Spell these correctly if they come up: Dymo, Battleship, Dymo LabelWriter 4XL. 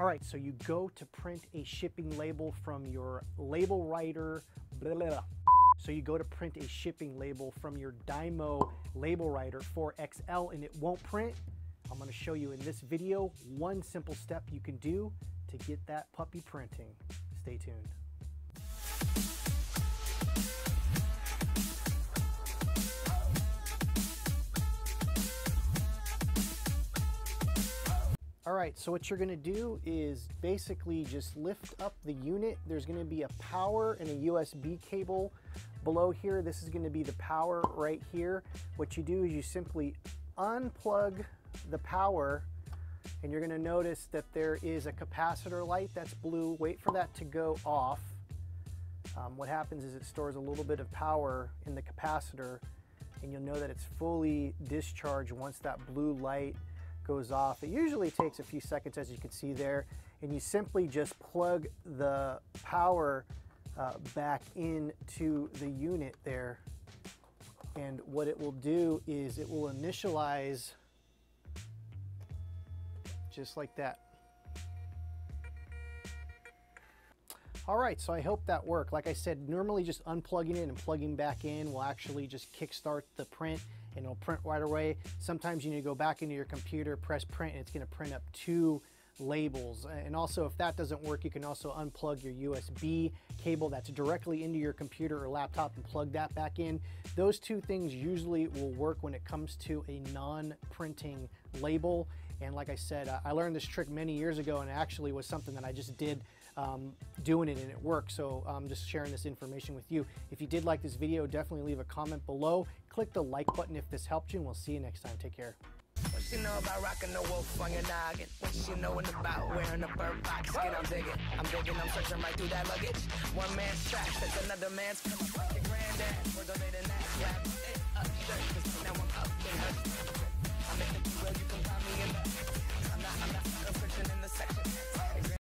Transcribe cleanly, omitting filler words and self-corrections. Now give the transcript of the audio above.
All right, so you go to print a shipping label from your LabelWriter. So you go to print a shipping label from your Dymo LabelWriter 4XL and it won't print. I'm gonna show you in this video one simple step you can do to get that puppy printing. Stay tuned. All right, so what you're gonna do is basically just lift up the unit. There's gonna be a power and a USB cable below here. This is gonna be the power right here. What you do is you simply unplug the power and you're gonna notice that there is a capacitor light that's blue. Wait for that to go off. What happens is it stores a little bit of power in the capacitor and you'll know that it's fully discharged once that blue light goes off. It usually takes a few seconds, as you can see there, and you simply just plug the power back into the unit there, and what it will do is it will initialize just like that. All right, so I hope that worked. Like I said, normally just unplugging it and plugging back in will actually just kickstart the print and it'll print right away. Sometimes you need to go back into your computer, press print, and it's gonna print up two labels. And also, if that doesn't work, you can also unplug your USB cable that's directly into your computer or laptop and plug that back in. Those two things usually will work when it comes to a non-printing label. And like I said, I learned this trick many years ago, and it actually was something that I just did doing it, and it worked. So I'm just sharing this information with you. If you did like this video, definitely leave a comment below. Click the like button if this helped you, and we'll see you next time. Take care. What she know about rocking the wolf on your noggin? What she knowin' about wearing a bird box skin? I'm digging, I'm searching right through that luggage. One man's trash, that's another man's. Your granddad, we're donating that. Wrap it up, shirt, 'cause now I'm up in her.